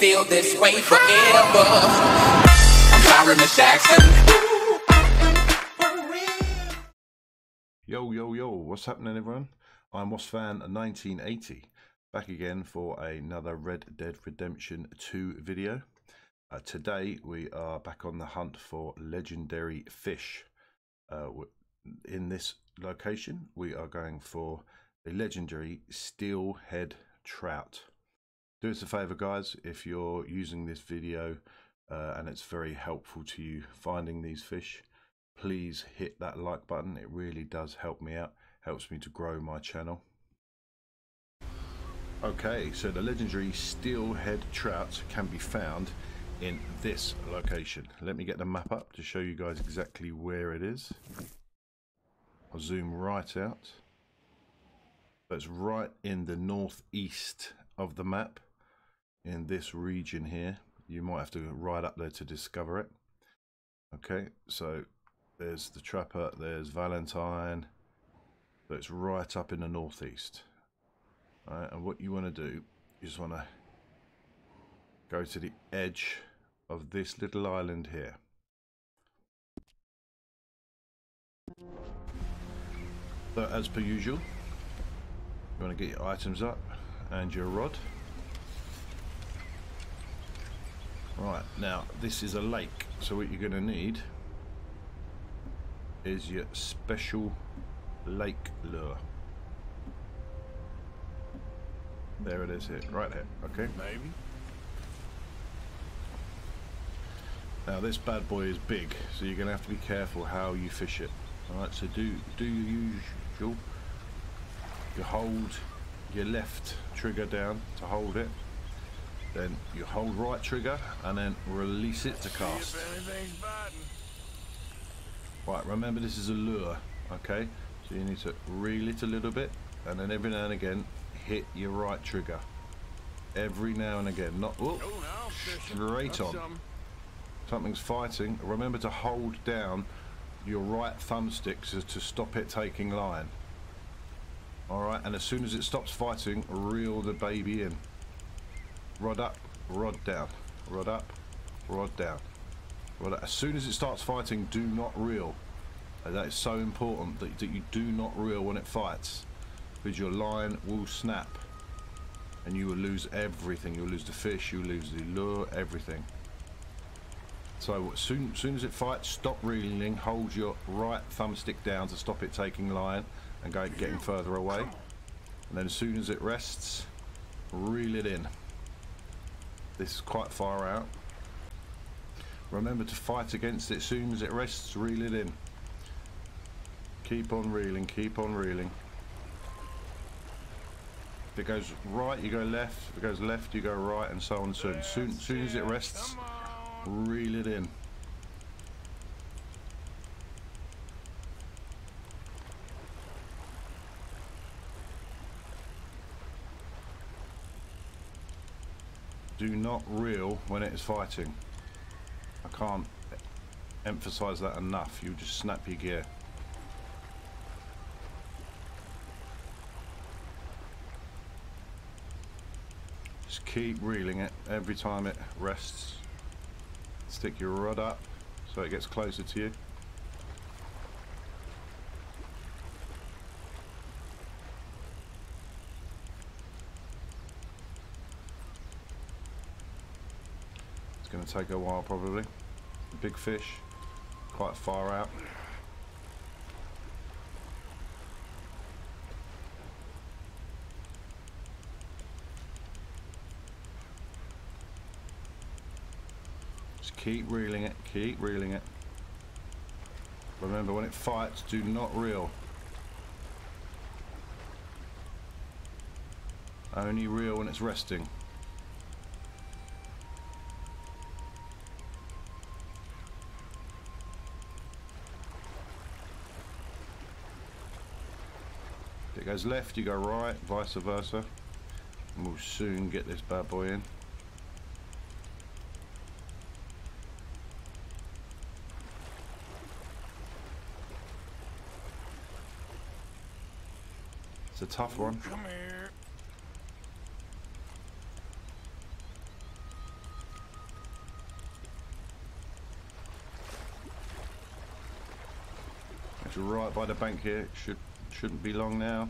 feel this way forever. I'm sorry, Miss Jackson. Yo, yo, yo, what's happening, everyone? I'm WaspsFan1980, back again for another Red Dead Redemption 2 video. Today we are back on the hunt for legendary fish. In this location we are going for the legendary steelhead trout. Do us a favor, guys, if you're using this video and it's very helpful to you finding these fish, please hit that like button. It really does help me out, helps me to grow my channel. Okay, so the legendary steelhead trout can be found in this location. Let me get the map up to show you guys exactly where it is. I'll zoom right out. So it's right in the northeast of the map, in this region here. You might have to ride up there to discover it. Okay, so there's the Trapper, there's Valentine. So it's right up in the northeast. All right, and what you want to do, you just want to go to the edge of this little island here. So as per usual, you want to get your items up and your rod. Right, now this is a lake, so what you're going to need is your special lake lure. There it is here, right here, okay? Maybe. Now this bad boy is big, so you're going to have to be careful how you fish it. Alright, so do your usual. You hold your left trigger down to hold it, then you hold right trigger and then release it to cast. Right, remember this is a lure, okay? So you need to reel it a little bit and then every now and again hit your right trigger. Every now and again, not straight on. Something's fighting. Remember to hold down your right thumbstick to stop it taking line. Alright, and as soon as it stops fighting, reel the baby in. Rod up, rod down, rod up, rod down. Rod up. As soon as it starts fighting, do not reel. And that is so important that you do not reel when it fights, because your line will snap and you will lose everything. You'll lose the fish, you'll lose the lure, everything. So soon as it fights, stop reeling, hold your right thumbstick down to stop it taking line and getting further away. And then as soon as it rests, reel it in. This is quite far out. Remember to fight against it. As soon as it rests, reel it in. Keep on reeling, keep on reeling. If it goes right, you go left. If it goes left, you go right, and so on and so on. Soon as it rests, reel it in. Do not reel when it is fighting. I can't emphasize that enough. You just snap your gear. Just keep reeling it every time it rests. Stick your rod up so it gets closer to you. It's going to take a while, probably. Big fish, quite far out. Keep reeling it, keep reeling it. Remember, when it fights, do not reel. Only reel when it's resting. If it goes left, you go right, vice versa. And we'll soon get this bad boy in. It's a tough one. Come here. It's right by the bank here. Shouldn't be long now.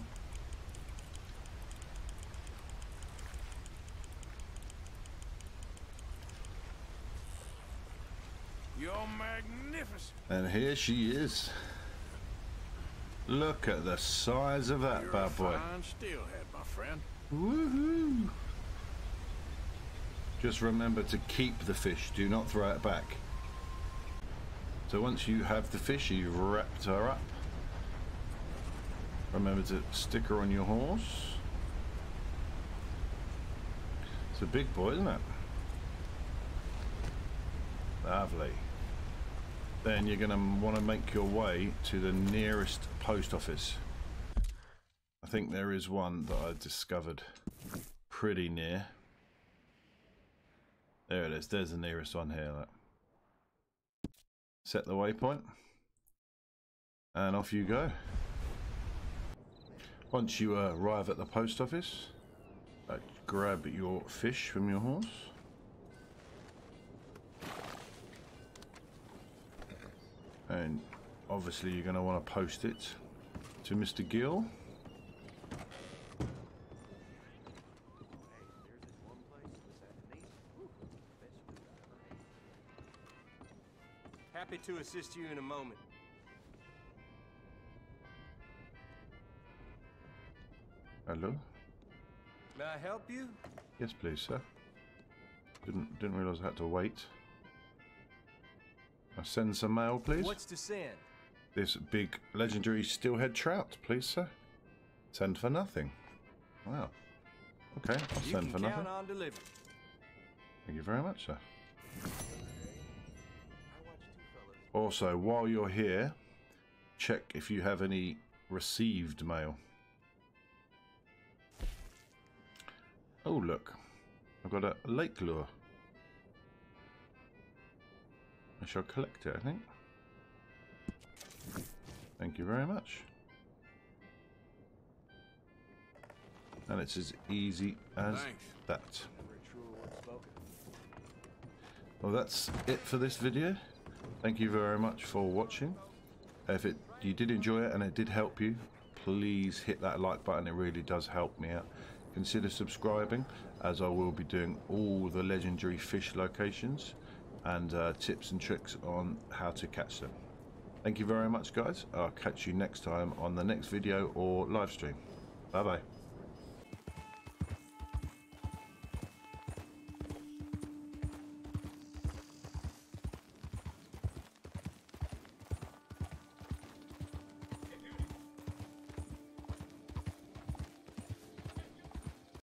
You're magnificent. And here she is. Look at the size of that bad boy. You're a fine steelhead, my friend. Woohoo! Just remember to keep the fish. Do not throw it back. So once you have the fish, you've wrapped her up. Remember to stick her on your horse. It's a big boy, isn't it? Lovely. Then you're going to want to make your way to the nearest post office. I think there is one that I discovered pretty near. There it is. There's the nearest one here. Look. Set the waypoint and off you go. Once you arrive at the post office, grab your fish from your horse. And obviously you're going to want to post it to Mr. Gill. Happy to assist you in a moment. Hello? May I help you? Yes, please, sir. Didn't realize I had to wait. I'll send some mail, please. What's to send? This big legendary steelhead trout, please, sir. Send for nothing. Wow. Okay, I'll send for nothing. You can count on delivery. Thank you very much, sir. Also, while you're here, check if you have any received mail. Oh, look. I've got a lake lure. I shall collect it, I think. Thank you very much. And it's as easy as that. Well, that's it for this video. Thank you very much for watching. If you did enjoy it and it did help you, please hit that like button. It really does help me out. Consider subscribing, as I will be doing all the legendary fish locations and tips and tricks on how to catch them. Thank you very much, guys. I'll catch you next time on the next video or live stream. Bye bye.